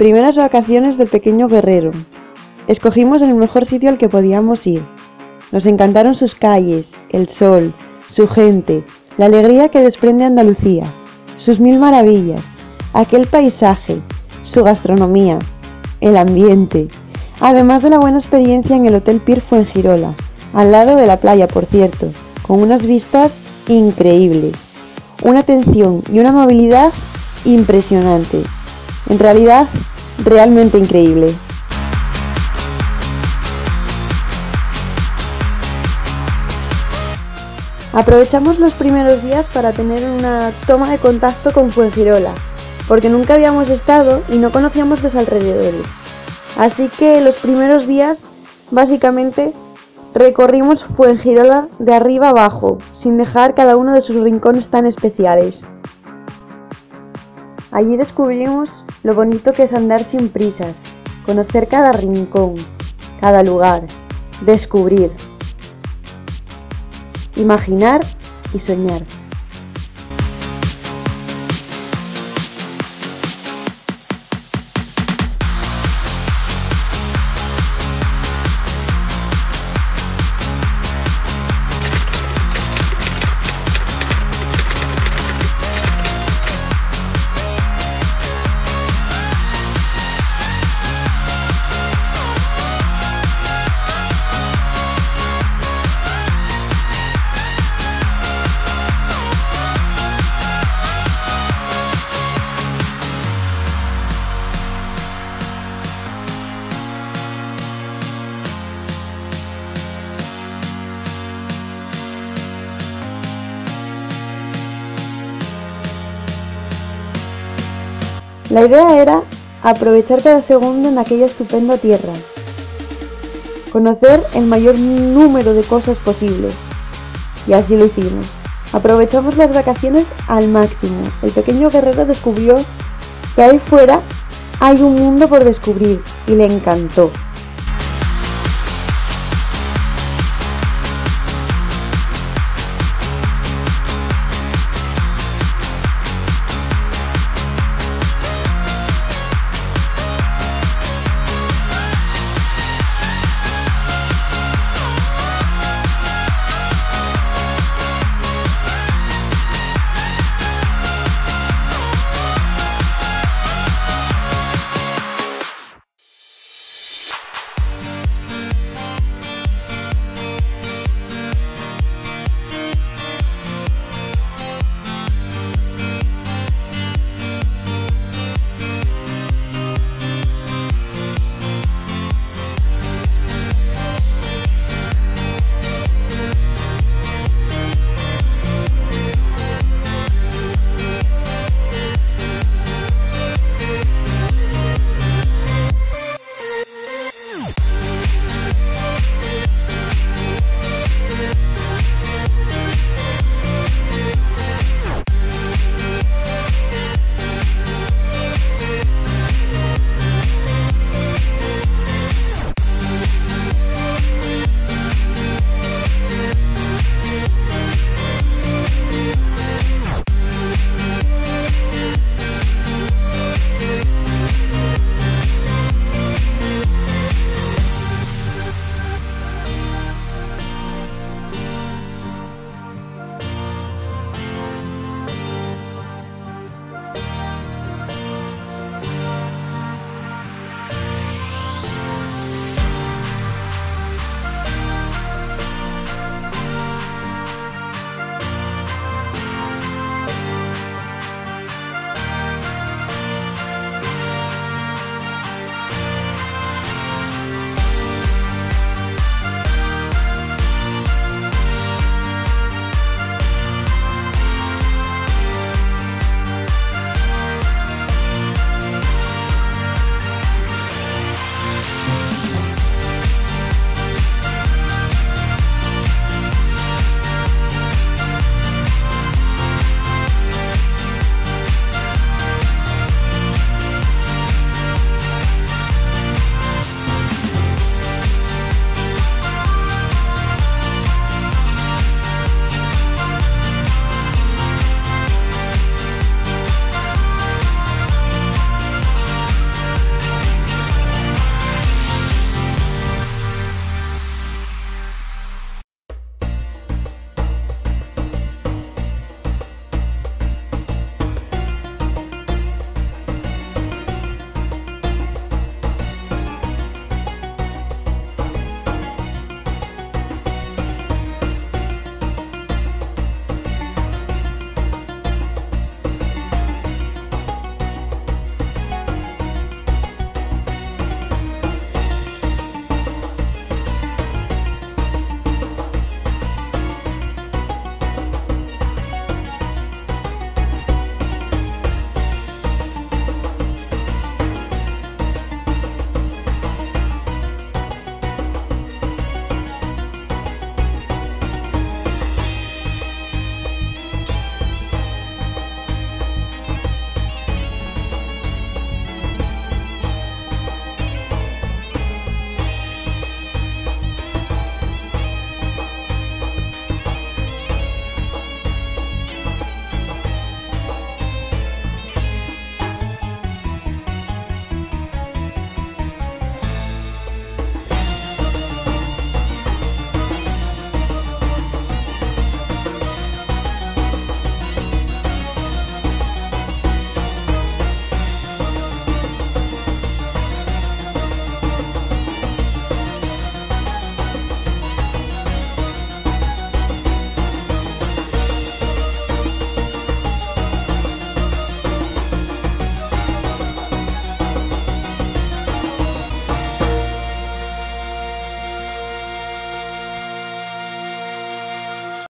Primeras vacaciones del pequeño guerrero. Escogimos el mejor sitio al que podíamos ir. Nos encantaron sus calles, el sol, su gente, la alegría que desprende Andalucía, sus mil maravillas, aquel paisaje, su gastronomía, el ambiente, además de la buena experiencia en el Hotel Pierfo en Fuengirola, al lado de la playa, por cierto, con unas vistas increíbles, una atención y una amabilidad impresionante, en realidad, realmente increíble. Aprovechamos los primeros días para tener una toma de contacto con Fuengirola, porque nunca habíamos estado y no conocíamos los alrededores. Así que los primeros días, básicamente, recorrimos Fuengirola de arriba abajo, sin dejar cada uno de sus rincones tan especiales. Allí descubrimos lo bonito que es andar sin prisas, conocer cada rincón, cada lugar, descubrir, imaginar y soñar. La idea era aprovechar cada segundo en aquella estupenda tierra, conocer el mayor número de cosas posibles, y así lo hicimos. Aprovechamos las vacaciones al máximo. El pequeño guerrero descubrió que ahí fuera hay un mundo por descubrir y le encantó.